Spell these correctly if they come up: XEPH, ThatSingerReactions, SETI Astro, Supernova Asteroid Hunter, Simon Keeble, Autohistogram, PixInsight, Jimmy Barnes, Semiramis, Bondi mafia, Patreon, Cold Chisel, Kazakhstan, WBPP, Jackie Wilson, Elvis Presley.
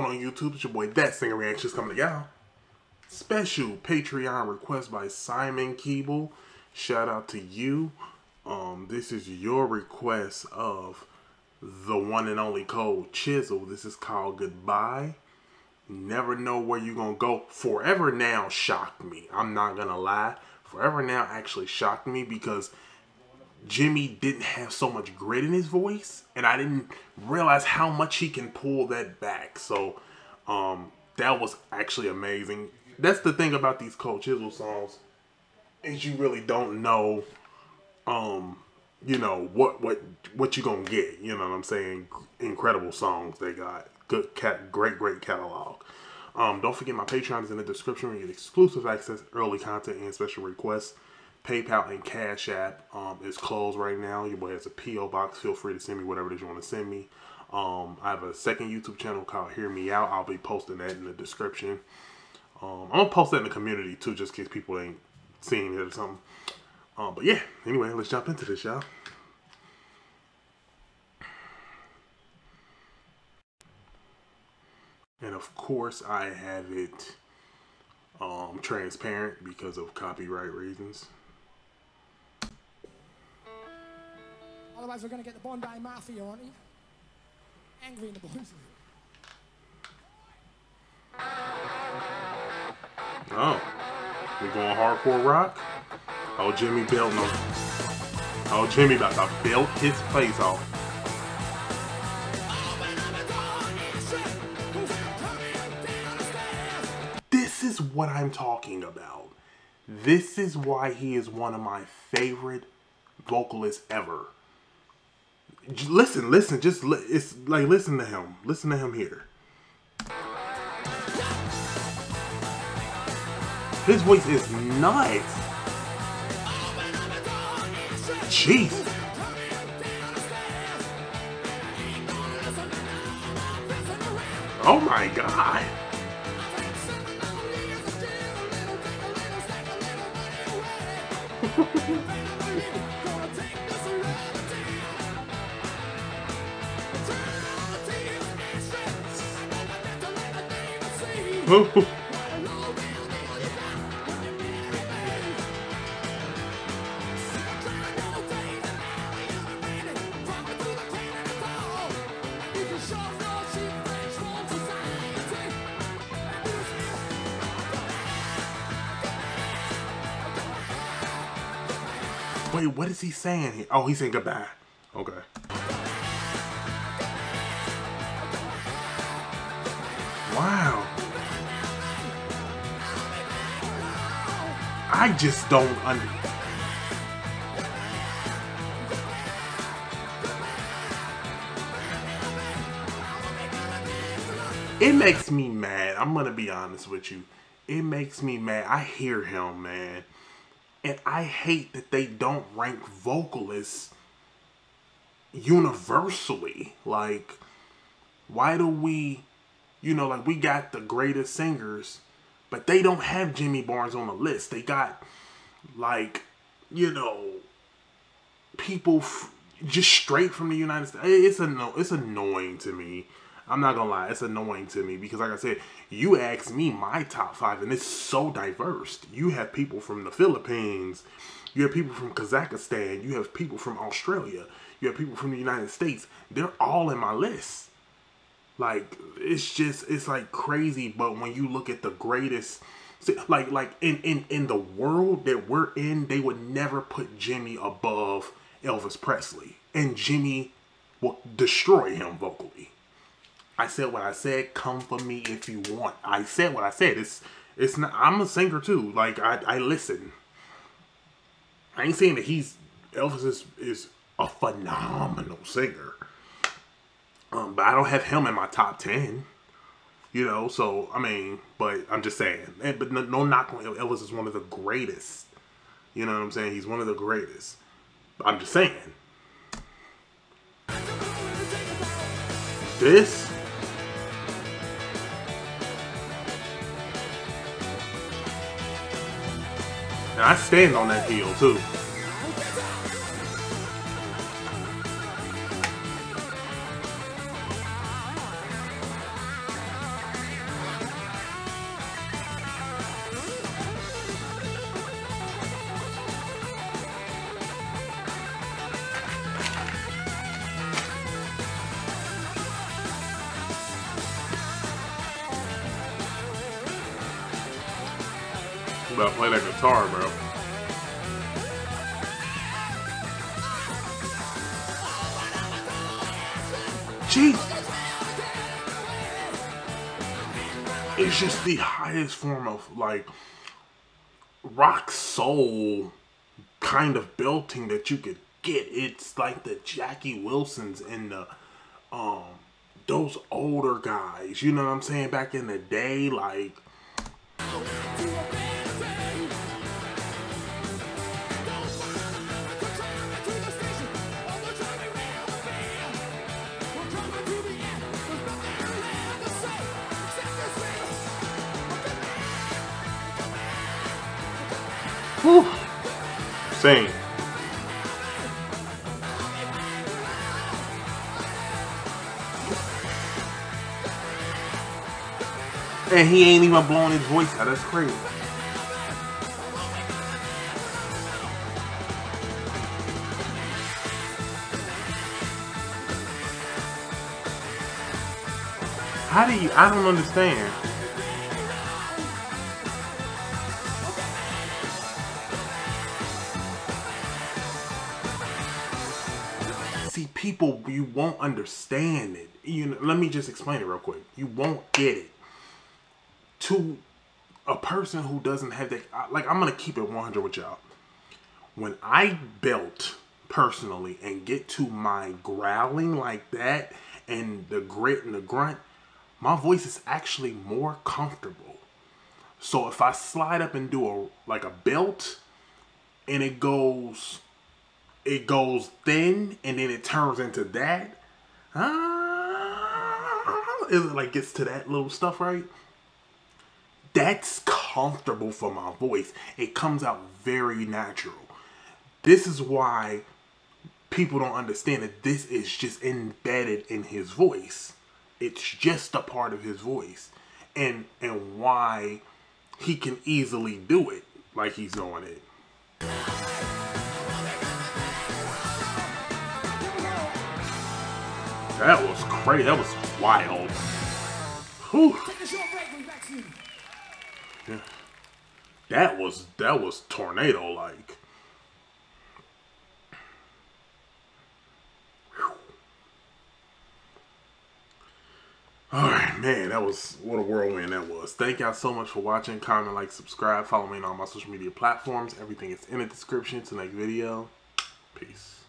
going on YouTube? It's your boy That Singer Reactions coming to y'all. Special Patreon request by Simon Keeble. Shout out to you. This is your request of the one and only Cold Chisel. This is called Goodbye. Never know where you're gonna go. Forever Now shocked me. I'm not gonna lie. Forever Now actually shocked me because Jimmy didn't have so much grit in his voice, and I didn't realize how much he can pull that back. So that was actually amazing. That's the thing about these Cold Chisel songs, is you really don't know you know what you're gonna get, you know what I'm saying? Incredible songs they got. Good great catalog. Don't forget my Patreon is in the description where you get exclusive access, early content, and special requests. PayPal and Cash App is closed right now. Your boy has a P.O. box. Feel free to send me whatever it is you want to send me. I have a second YouTube channel called Hear Me Out. I'll be posting that in the description. I'm going to post that in the community too, just in case people ain't seen it or something. But yeah, anyway, let's jump into this, y'all. And of course, I have it transparent because of copyright reasons. Otherwise, we're going to get the Bondi Mafia, aren't we? Angry in the boys. Oh. We're going hardcore rock? Oh, Jimmy built no. Oh, Jimmy about to belt his face off. This is what I'm talking about. This is why he is one of my favorite vocalist ever. Listen, just it's like listen to him here. His voice is nuts. Jeez. Oh my God. Wait, what is he saying here? Oh, he's saying goodbye. Okay. Wow. I just don't understand. It makes me mad. I'm gonna be honest with you. It makes me mad. I hear him, man. And I hate that they don't rank vocalists universally. Like, why do we, you know, like we got the greatest singers, but they don't have Jimmy Barnes on the list. They got, like, you know, people just straight from the United States. It's annoying to me. I'm not gonna lie, it's annoying to me because, like I said, you asked me my top five, and it's so diverse. You have people from the Philippines, you have people from Kazakhstan, you have people from Australia, you have people from the United States. They're all in my list. Like, it's just, it's like crazy. But when you look at the greatest, like in the world that we're in, they would never put Jimmy above Elvis Presley, and Jimmy will destroy him vocally. I said what I said. Come for me if you want. I said what I said. It's not. I'm a singer too. Like I listen. I ain't saying that he's Elvis is a phenomenal singer, but I don't have him in my top 10. You know. So I mean, but I'm just saying. But no knock on Elvis is one of the greatest. You know what I'm saying? He's one of the greatest. I'm just saying. This. And I stand on that heel too. Bro, play that guitar, bro. Jeez. It's just the highest form of, like, rock soul kind of belting that you could get. It's like the Jackie Wilsons and the, those older guys. You know what I'm saying? Back in the day, like... Whew. Same. And he ain't even blowing his voice out. That's crazy. How do you... I don't understand. People, you won't understand it. You know, let me just explain it real quick. You won't get it to a person who doesn't have that. Like, I'm gonna keep it 100 with y'all. When I belt personally and get to my growling like that and the grit and the grunt, my voice is actually more comfortable. So if I slide up and do a like a belt and it goes. It goes thin, and then it turns into that. It like gets to that little stuff, right? That's comfortable for my voice. It comes out very natural. This is why people don't understand that this is just embedded in his voice. It's just a part of his voice. And why he can easily do it like he's doing it. That was crazy. That was wild. Whew. Yeah. That was tornado like. Alright, man, that was what a whirlwind that was. Thank y'all so much for watching. Comment, like, subscribe, follow me on all my social media platforms. Everything is in the description. Till next video. Peace.